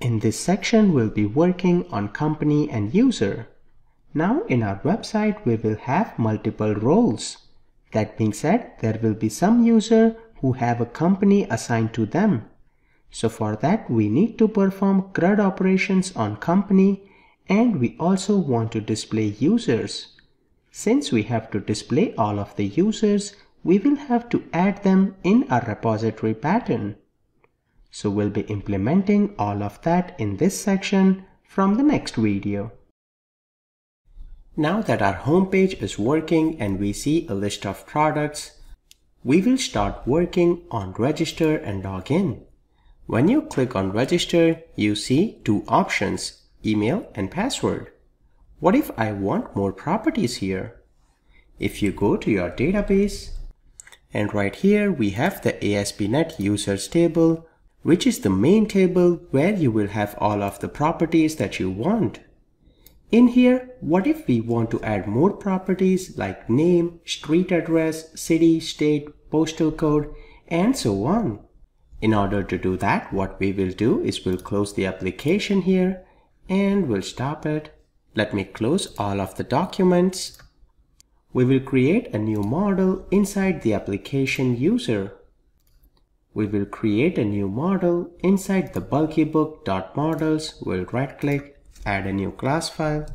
In this section, we'll be working on company and user. Now in our website, we will have multiple roles. That being said, there will be some user who have a company assigned to them. So for that, we need to perform CRUD operations on company, and we also want to display users. Since we have to display all of the users, we will have to add them in our repository pattern. So we'll be implementing all of that in this section from the next video. Now that our homepage is working and we see a list of products, we will start working on register and login. When you click on register, you see two options, email and password. What if I want more properties here? If you go to your database, and right here we have the ASP.NET users table, which is the main table where you will have all of the properties that you want. In here, what if we want to add more properties like name, street address, city, state, postal code, and so on? In order to do that, what we will do is we'll close the application here and we'll stop it. Let me close all of the documents. We will create a new model inside the ApplicationUser. We will create a new model inside the bulkybook.models. We'll right click, add a new class file.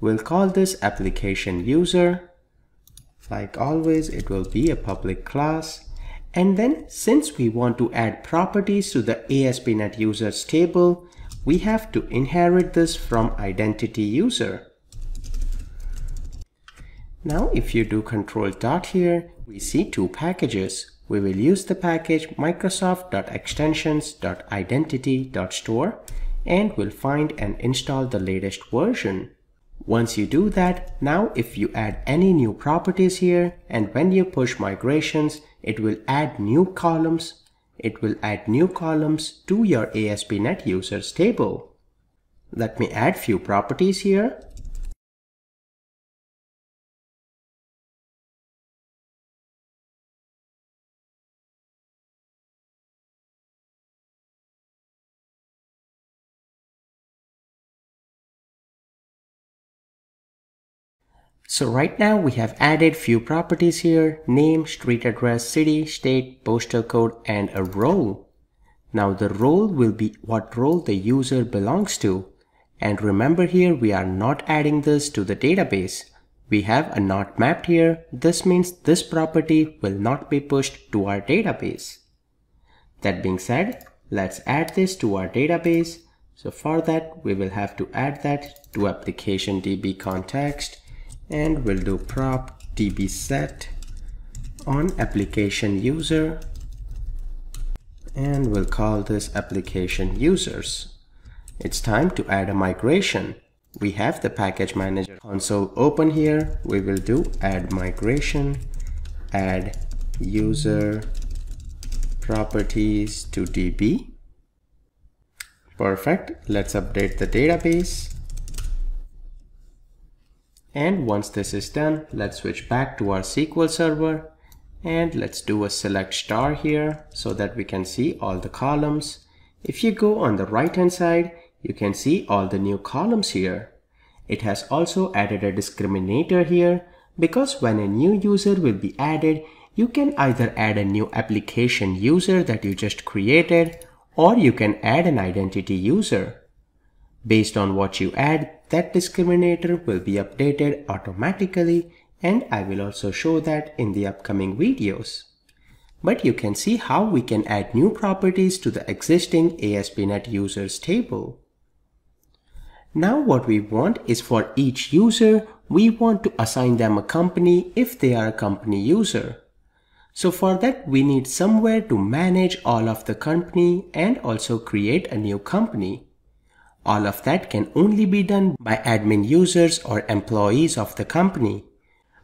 We'll call this ApplicationUser. Like always, it will be a public class. And then since we want to add properties to the ASP.NET users table, we have to inherit this from IdentityUser. Now if you do control dot here, we see two packages. We will use the package Microsoft.Extensions.Identity.Store and we'll find and install the latest version. Once you do that, now if you add any new properties here and when you push migrations, it will add new columns. It will add new columns to your ASP.NET users table. Let me add few properties here. So right now we have added few properties here, name, street address, city, state, postal code, and a role. Now the role will be what role the user belongs to. And remember here, we are not adding this to the database. We have a not mapped here. This means this property will not be pushed to our database. That being said, let's add this to our database. So for that, we will have to add that to ApplicationDbContext. And we'll do prop DbSet on application user and we'll call this application users. It's time to add a migration. We have the package manager console open here. We will do add migration, add user properties to DB. Perfect. Let's update the database. And once this is done, let's switch back to our SQL Server and let's do a select star here so that we can see all the columns. If you go on the right hand side, you can see all the new columns here. It has also added a discriminator here because when a new user will be added, you can either add a new application user that you just created or you can add an identity user. Based on what you add, that discriminator will be updated automatically, and I will also show that in the upcoming videos. But you can see how we can add new properties to the existing ASP.NET users table. Now what we want is for each user, we want to assign them a company if they are a company user. So for that, we need somewhere to manage all of the company and also create a new company. All of that can only be done by admin users or employees of the company.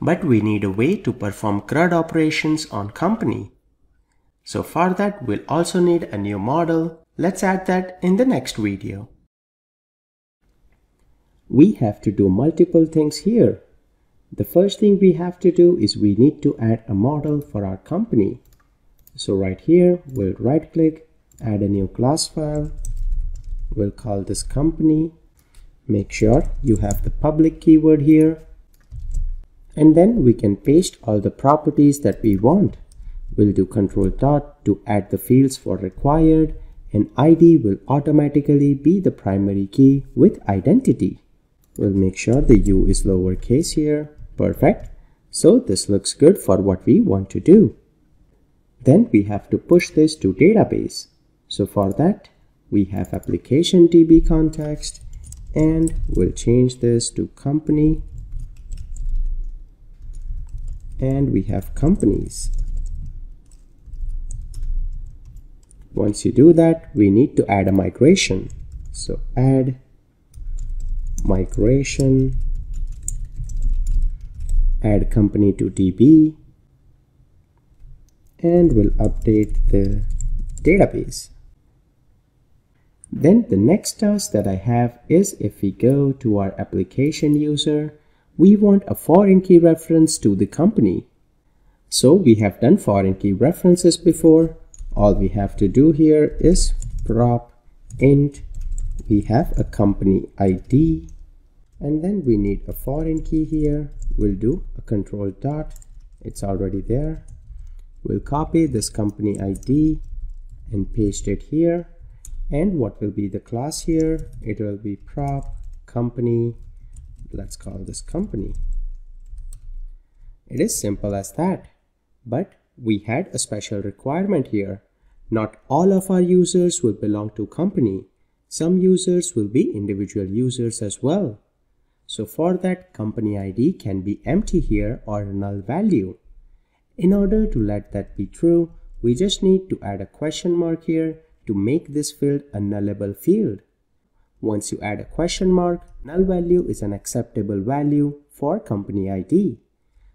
But we need a way to perform CRUD operations on company. So for that, we'll also need a new model. Let's add that in the next video. We have to do multiple things here. The first thing we have to do is we need to add a model for our company. So right here, we'll right click, add a new class file. We'll call this company. Make sure you have the public keyword here. And then we can paste all the properties that we want. We'll do Ctrl + to add the fields for required, and ID will automatically be the primary key with identity. We'll make sure the U is lowercase here. Perfect. So this looks good for what we want to do. Then we have to push this to database. So for that, we have ApplicationDbContext, and we'll change this to company. And we have companies. Once you do that, we need to add a migration. So add migration, add company to DB, and we'll update the database. Then the next task that I have is, if we go to our application user, we want a foreign key reference to the company. So we have done foreign key references before. All we have to do here is prop int. We have a company ID, and then we need a foreign key here. We'll do a Ctrl ; it's already there. We'll copy this company ID and paste it here. And what will be the class here? It will be prop company. Let's call this company. It is simple as that, but we had a special requirement here. Not all of our users will belong to company. Some users will be individual users as well. So for that, company ID can be empty here or a null value. In order to let that be true, we just need to add a question mark here to make this field a nullable field. Once you add a question mark, null value is an acceptable value for company ID.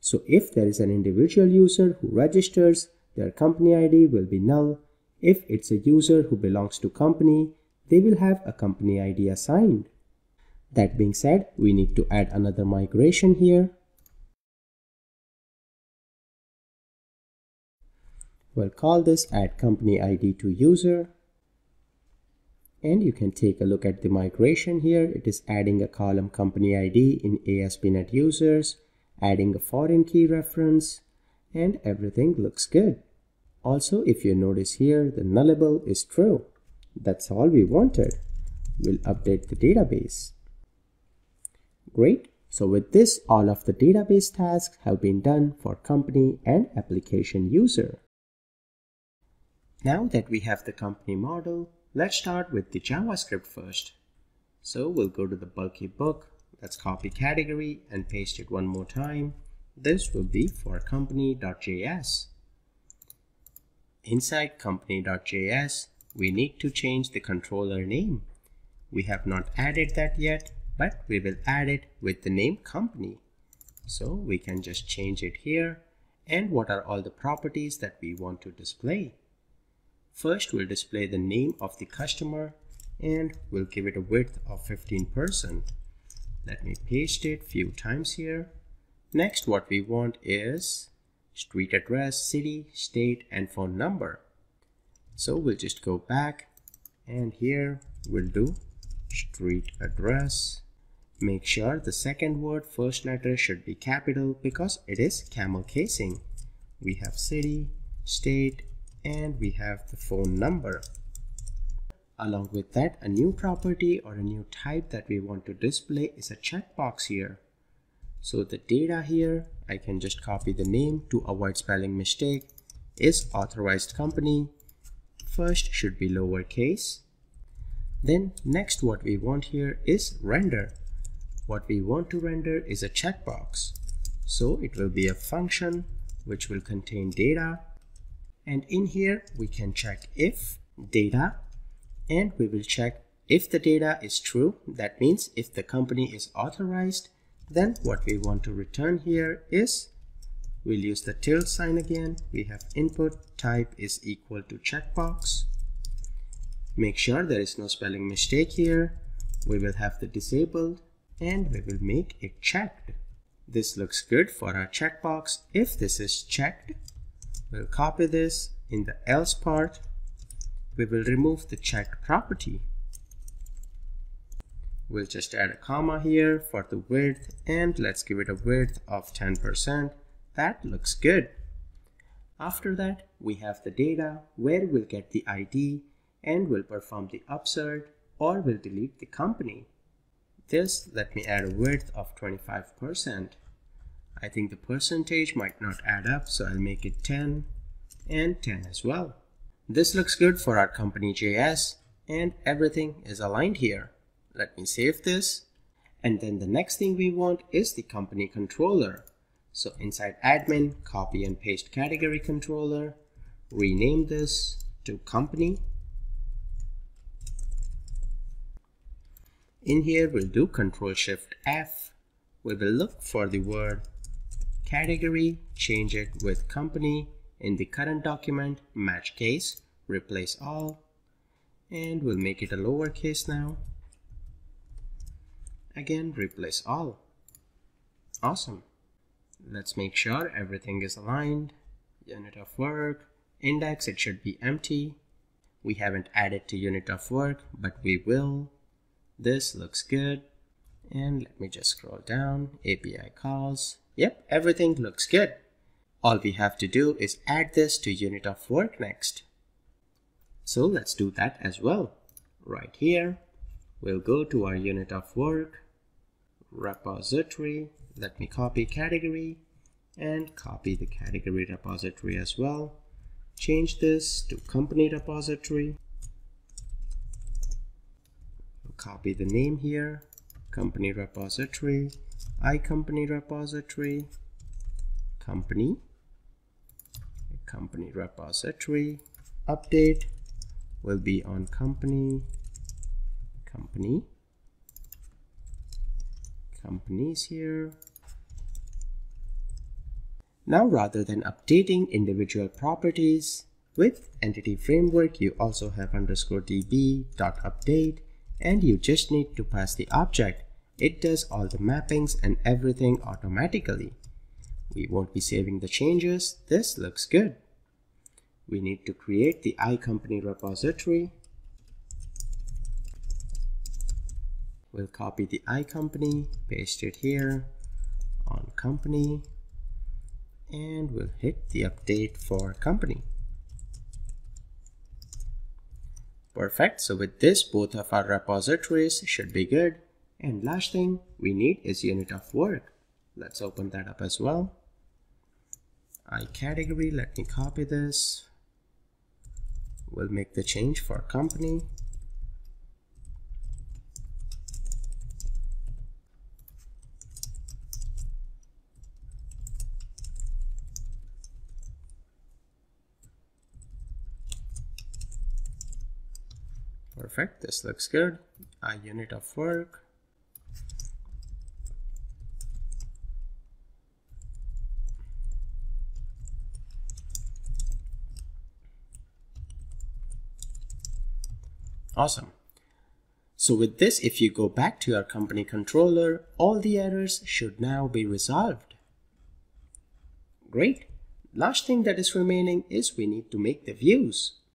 So if there is an individual user who registers, their company ID will be null. If it's a user who belongs to company, they will have a company ID assigned. That being said, we need to add another migration here. We'll call this add company ID to user. And you can take a look at the migration here. It is adding a column company ID in ASP.NET users, adding a foreign key reference, and everything looks good. Also, if you notice here, the nullable is true. That's all we wanted. We'll update the database. Great. So with this, all of the database tasks have been done for company and application user. Now that we have the company model, let's start with the JavaScript first. So we'll go to the bulky book. Let's copy category and paste it one more time. This will be for company.js. Inside company.js, we need to change the controller name. We have not added that yet, but we will add it with the name company. So we can just change it here. And what are all the properties that we want to display? First, we'll display the name of the customer, and we'll give it a width of 15%. Let me paste it a few times here. Next, what we want is street address, city, state, and phone number. So we'll just go back, and here we'll do street address. Make sure the second word, first letter, should be capital because it is camelCasing. We have city, state, and we have the phone number. Along with that, a new property or a new type that we want to display is a checkbox here. So the data here, I can just copy the name to avoid spelling mistake, is authorized company. First should be lowercase. Then next what we want here is render. What we want to render is a checkbox. So it will be a function which will contain data. And in here, we can check if data, and we will check if the data is true. That means if the company is authorized, then what we want to return here is, we'll use the tilde sign again. We have input type is equal to checkbox. Make sure there is no spelling mistake here. We will have the disabled, and we will make it checked. This looks good for our checkbox. If this is checked, we'll copy this in the else part we will remove the checked property. We'll just add a comma here for the width, and let's give it a width of 10%. That looks good. After that, we have the data where we'll get the ID and we'll perform the upsert or we'll delete the company. This, let me add a width of 25%. I think the percentage might not add up, so I'll make it 10 and 10 as well. This looks good for our company.js and everything is aligned here. Let me save this. And then the next thing we want is the company controller. So inside admin, copy and paste category controller, rename this to company. In here, we'll do Ctrl-Shift-F. We will look for the word category, change it with company. In the current document, match case, replace all, and we'll make it a lowercase now. Again, replace all. Awesome. Let's make sure everything is aligned. Unit of work, index, it should be empty. We haven't added to unit of work, but we will. This looks good. And let me just scroll down, API calls. Yep, everything looks good. All we have to do is add this to unit of work next. So let's do that as well. Right here, we'll go to our unit of work, repository. Let me copy category and copy the category repository as well. Change this to company repository. Copy the name here, company repository, iCompany repository, company. Company repository update will be on company, companies here. Now, rather than updating individual properties with entity framework, you also have _db.update, and you just need to pass the object. It does all the mappings and everything automatically. We won't be saving the changes. This looks good. We need to create the iCompany repository. We'll copy the iCompany, paste it here on company, and we'll hit the update for company. Perfect. So with this, both of our repositories should be good. And last thing we need is unit of work. Let's open that up as well. iCategory, let me copy this. We'll make the change for company. Perfect, this looks good. Our unit of work. Awesome. So with this, if you go back to your company controller, all the errors should now be resolved. Great. Last thing that is remaining is we need to make the views.